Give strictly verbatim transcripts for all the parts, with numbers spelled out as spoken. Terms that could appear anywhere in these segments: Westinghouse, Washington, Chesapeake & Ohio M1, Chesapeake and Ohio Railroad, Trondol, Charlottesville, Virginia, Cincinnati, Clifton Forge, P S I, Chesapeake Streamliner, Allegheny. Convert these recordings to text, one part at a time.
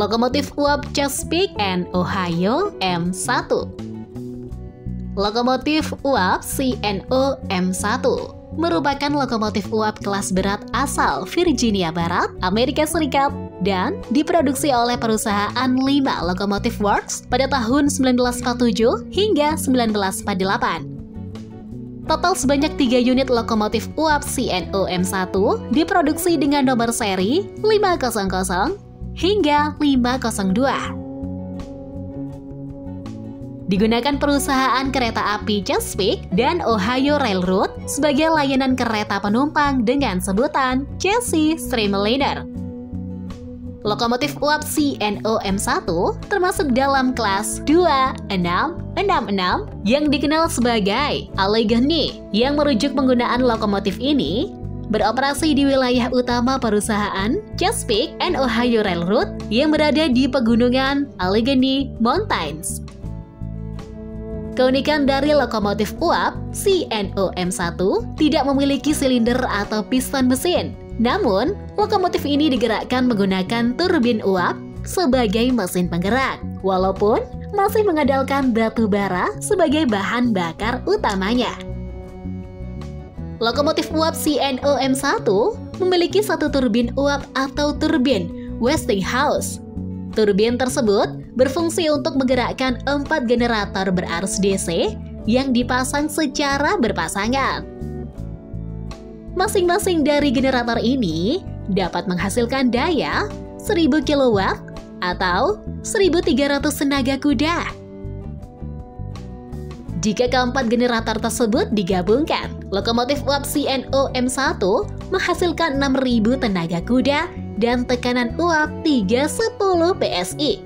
Lokomotif uap Chesapeake and Ohio M satu. Lokomotif uap C and O M satu merupakan lokomotif uap kelas berat asal Virginia Barat, Amerika Serikat, dan diproduksi oleh perusahaan Lima Locomotive Works pada tahun seribu sembilan ratus empat puluh tujuh hingga seribu sembilan ratus empat puluh delapan. Total sebanyak tiga unit lokomotif uap C and O M satu diproduksi dengan nomor seri lima nol nol hingga lima nol dua. Digunakan perusahaan kereta api Chesapeake dan Ohio Railroad sebagai layanan kereta penumpang dengan sebutan Chesapeake Streamliner. Lokomotif uap C and O M satu termasuk dalam kelas dua enam enam enam yang dikenal sebagai Allegheny, yang merujuk penggunaan lokomotif ini beroperasi di wilayah utama perusahaan Chesapeake and Ohio Railroad yang berada di pegunungan Allegheny Mountains. Keunikan dari lokomotif uap C and O M satu tidak memiliki silinder atau piston mesin. Namun, lokomotif ini digerakkan menggunakan turbin uap sebagai mesin penggerak, walaupun masih mengandalkan batu bara sebagai bahan bakar utamanya. Lokomotif uap C and O M satu memiliki satu turbin uap atau turbin Westinghouse. Turbin tersebut berfungsi untuk menggerakkan empat generator berarus D C yang dipasang secara berpasangan. Masing-masing dari generator ini dapat menghasilkan daya seribu kilowatt atau seribu tiga ratus tenaga kuda. Jika keempat generator tersebut digabungkan, lokomotif uap C and O M satu menghasilkan enam ribu tenaga kuda dan tekanan uap tiga ratus sepuluh P S I.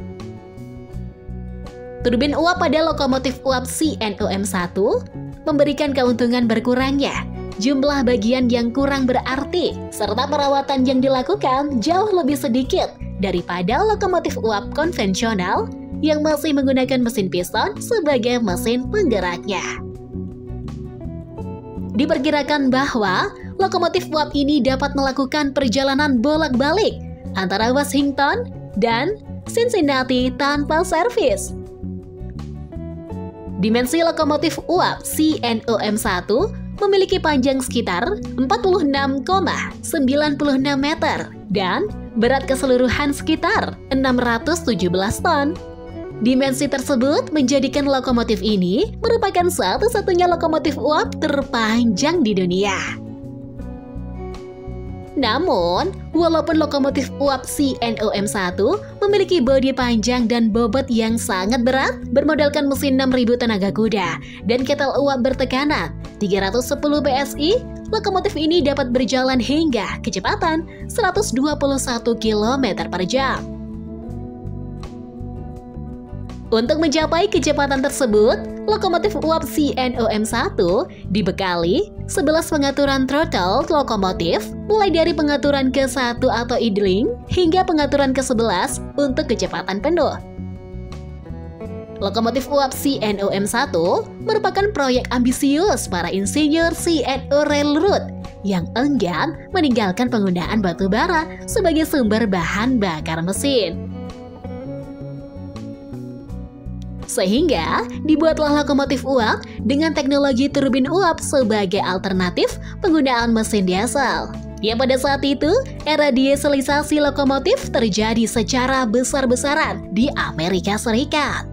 Turbin uap pada lokomotif uap C and O M satu memberikan keuntungan berkurangnya jumlah bagian yang kurang berarti, serta perawatan yang dilakukan jauh lebih sedikit daripada lokomotif uap konvensional yang masih menggunakan mesin piston sebagai mesin penggeraknya. Diperkirakan bahwa lokomotif uap ini dapat melakukan perjalanan bolak-balik antara Washington dan Cincinnati tanpa servis. Dimensi lokomotif uap C and O M satu memiliki panjang sekitar empat puluh enam koma sembilan enam meter dan berat keseluruhan sekitar enam ratus tujuh belas ton. Dimensi tersebut menjadikan lokomotif ini merupakan satu-satunya lokomotif uap terpanjang di dunia. Namun, walaupun lokomotif uap C and O M satu memiliki bodi panjang dan bobot yang sangat berat, bermodalkan mesin enam ribu tenaga kuda dan ketel uap bertekanan tiga ratus sepuluh P S I, lokomotif ini dapat berjalan hingga kecepatan seratus dua puluh satu kilometer per jam. Untuk mencapai kecepatan tersebut, lokomotif uap C and O M satu dibekali sebelas pengaturan throttle lokomotif, mulai dari pengaturan ke satu atau idling hingga pengaturan ke sebelas untuk kecepatan penuh. Lokomotif uap C and O M satu merupakan proyek ambisius para insinyur C and O Railroad yang enggan meninggalkan penggunaan batu bara sebagai sumber bahan bakar mesin. Sehingga dibuatlah lokomotif uap dengan teknologi turbin uap sebagai alternatif penggunaan mesin diesel, yang pada saat itu era dieselisasi lokomotif terjadi secara besar-besaran di Amerika Serikat.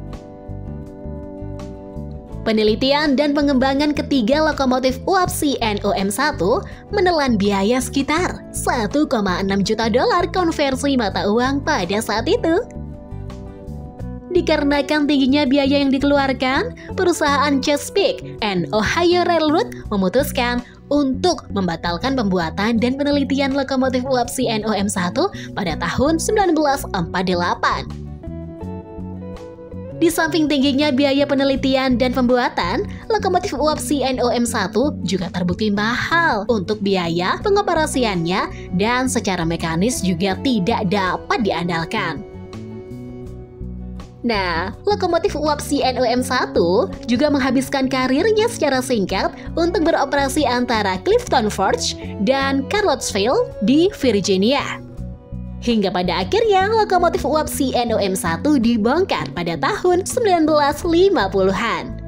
Penelitian dan pengembangan ketiga lokomotif uap C and O M satu menelan biaya sekitar satu koma enam juta dolar konversi mata uang pada saat itu. Dikarenakan tingginya biaya yang dikeluarkan, perusahaan Chesapeake and Ohio Railroad memutuskan untuk membatalkan pembuatan dan penelitian lokomotif uap C and O M satu pada tahun seribu sembilan ratus empat puluh delapan. Di samping tingginya biaya penelitian dan pembuatan, lokomotif uap C and O M satu juga terbukti mahal untuk biaya pengoperasiannya dan secara mekanis juga tidak dapat diandalkan. Nah, lokomotif uap C and O M satu juga menghabiskan karirnya secara singkat untuk beroperasi antara Clifton Forge dan Charlottesville di Virginia. Hingga pada akhirnya, lokomotif uap C and O M satu dibongkar pada tahun seribu sembilan ratus lima puluhan.